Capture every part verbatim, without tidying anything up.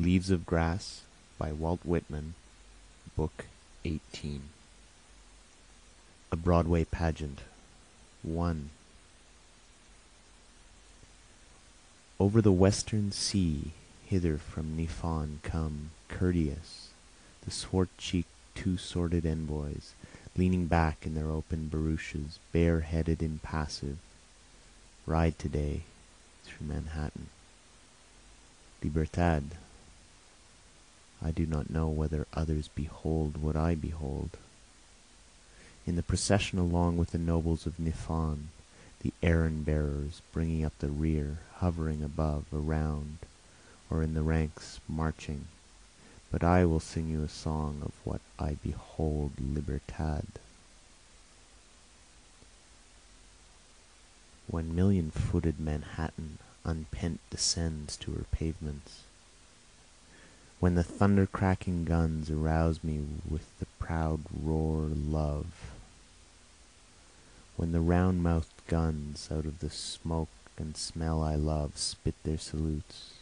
Leaves of Grass by Walt Whitman, Book eighteen. A Broadway Pageant. one. Over the western sea hither from Niphon come, courteous, the swart-cheeked two-sworded envoys, leaning back in their open barouches, bare-headed, impassive, ride today through Manhattan. Libertad. I do not know whether others behold what I behold. In the procession along with the nobles of Niphon, the errand-bearers bringing up the rear, hovering above, around, or in the ranks marching, but I will sing you a song of what I behold, Libertad. When million-footed Manhattan unpent descends to her pavements, when the thunder-cracking guns arouse me with the proud roar love, when the round-mouthed guns out of the smoke and smell I love spit their salutes,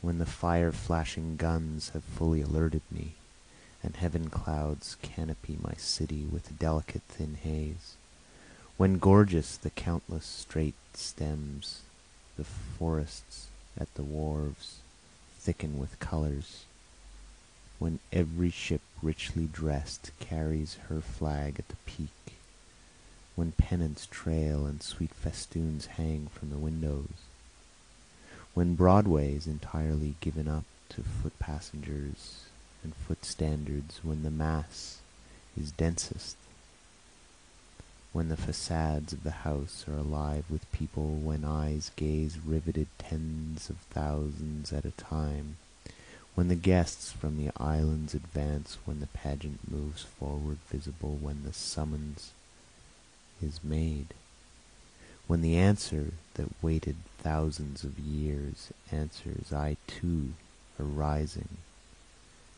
when the fire-flashing guns have fully alerted me, and heaven clouds canopy my city with a delicate thin haze, when gorgeous the countless straight stems, the forests at the wharves, thicken with colors, when every ship richly dressed carries her flag at the peak, when pennants trail and sweet festoons hang from the windows, when Broadway is entirely given up to foot passengers and foot standards, when the mass is densest, when the facades of the house are alive with people, when eyes gaze riveted tens of thousands at a time, when the guests from the islands advance, when the pageant moves forward visible, when the summons is made, when the answer that waited thousands of years answers, I too, arising,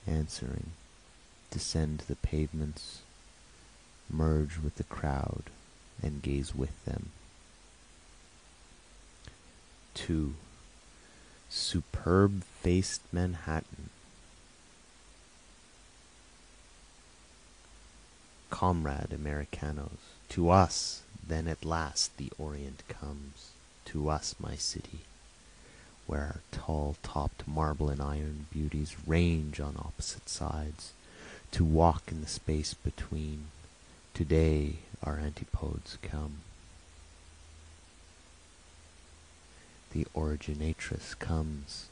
answering, descend to the pavements, merge with the crowd, and gaze with them. two. Superb-faced Manhattan. Comrade Americanos, to us, then at last the Orient comes, to us my city, where our tall-topped marble and iron beauties range on opposite sides, to walk in the space between. Today our antipodes come. The originatress comes,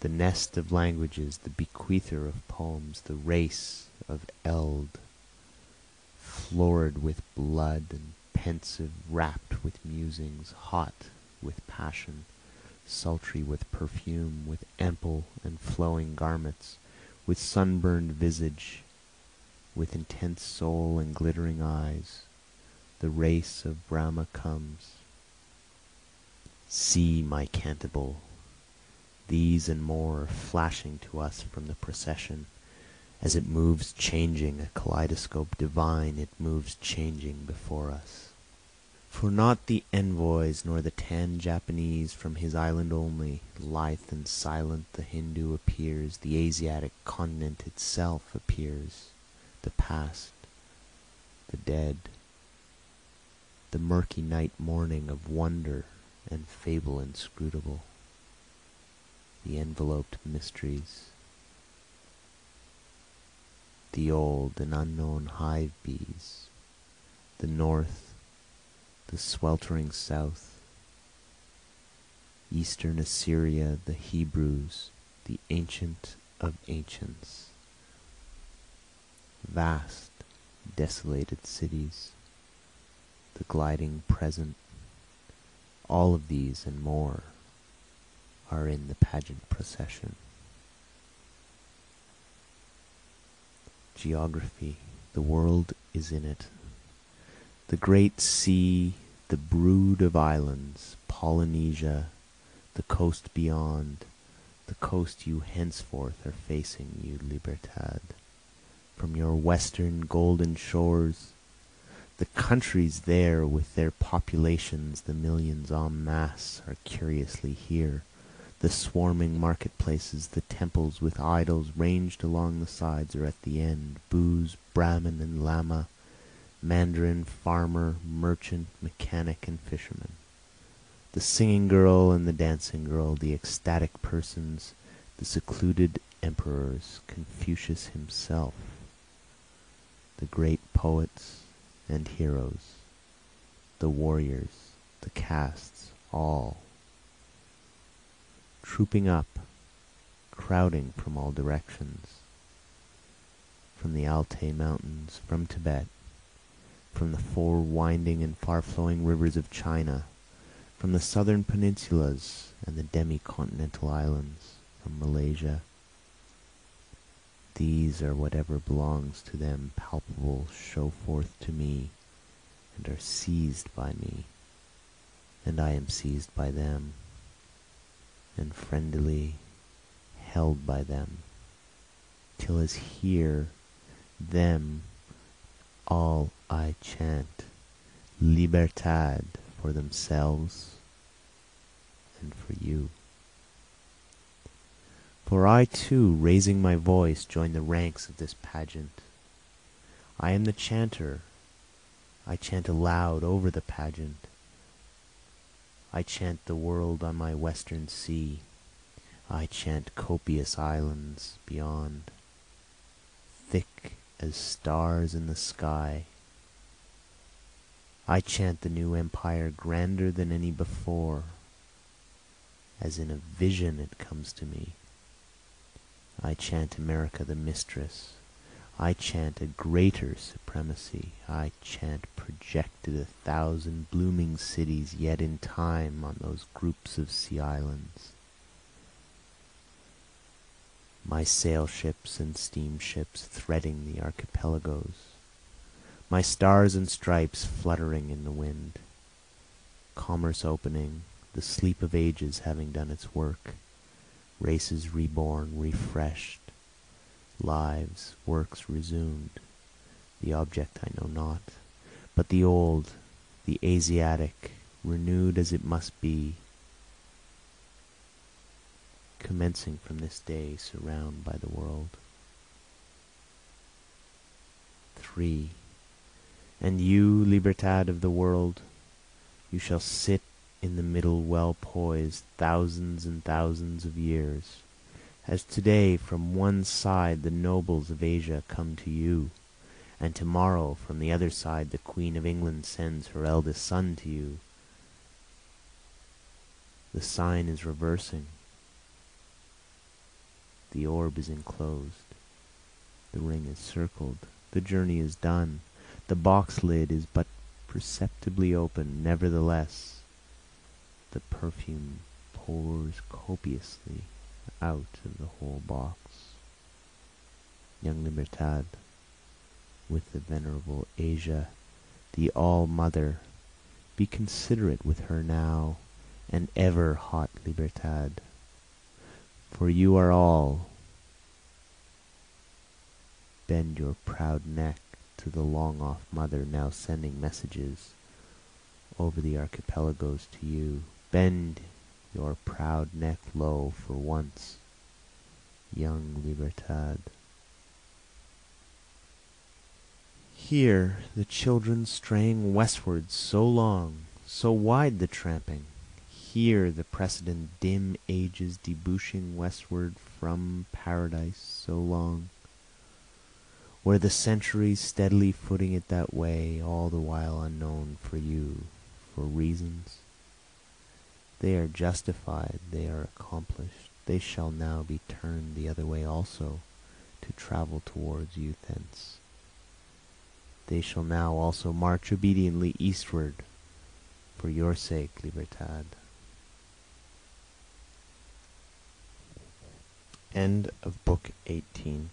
the nest of languages, the bequeather of poems, the race of eld, florid with blood and pensive, rapt with musings, hot with passion, sultry with perfume, with ample and flowing garments, with sunburned visage, with intense soul and glittering eyes, the race of Brahma comes. See, my Cantabri, these and more are flashing to us from the procession. As it moves changing, a kaleidoscope divine, it moves changing before us. For not the envoys nor the tan Japanese from his island only, lithe and silent the Hindu appears, the Asiatic continent itself appears, the past, the dead, the murky night morning of wonder and fable inscrutable, the enveloped mysteries, the old and unknown hive bees, the north, the sweltering south, eastern Assyria, the Hebrews, the ancient of ancients, vast, desolated cities, the gliding present, all of these and more are in the pageant procession. Geography, the world is in it. The great sea, the brood of islands, Polynesia, the coast beyond, the coast you henceforth are facing, you Libertad. From your western golden shores, the countries there with their populations, the millions en masse are curiously here. The swarming market-places, the temples with idols ranged along the sides or at the end, Booze, Brahmin and Lama, Mandarin, farmer, merchant, mechanic and fisherman. The singing girl and the dancing girl, the ecstatic persons, the secluded emperors, Confucius himself, the great poets and heroes, the warriors, the castes, all trooping up, crowding from all directions, from the Altai mountains, from Tibet, from the four winding and far-flowing rivers of China, from the southern peninsulas and the demi-continental islands, from Malaysia. These are whatever belongs to them, palpable, show forth to me, and are seized by me, and I am seized by them, and friendly held by them, till as here them all I chant Libertad for themselves and for you. For I too, raising my voice, join the ranks of this pageant. I am the chanter. I chant aloud over the pageant. I chant the world on my western sea. I chant copious islands beyond, thick as stars in the sky. I chant the new empire grander than any before. As in a vision it comes to me. I chant America the mistress. I chant a greater supremacy. I chant projected a thousand blooming cities yet in time on those groups of sea islands. My sail ships and steamships threading the archipelagos. My stars and stripes fluttering in the wind. Commerce opening, the sleep of ages having done its work. Races reborn, refreshed. Lives, works resumed, the object I know not, but the old, the Asiatic, renewed as it must be, commencing from this day, surrounded by the world. three. And you, Libertad of the world, you shall sit in the middle well poised thousands and thousands of years. As today from one side the nobles of Asia come to you, and tomorrow from the other side the Queen of England sends her eldest son to you. The sign is reversing. The orb is enclosed. The ring is circled. The journey is done. The box lid is but perceptibly open. Nevertheless, the perfume pours copiously out of the whole box. Young Libertad, with the venerable Asia, the All-Mother, be considerate with her now, and ever hot Libertad, for you are all. Bend your proud neck to the long-off mother now sending messages over the archipelagos to you. Bend your proud neck low for once, young Libertad. Here the children straying westward, so long, so wide the tramping. Here the precedent dim ages debouching westward from paradise, so long, where the centuries steadily footing it that way, all the while unknown for you, for reasons. They are justified, they are accomplished, they shall now be turned the other way also, to travel towards you thence. They shall now also march obediently eastward, for your sake, Libertad. End of Book eighteen.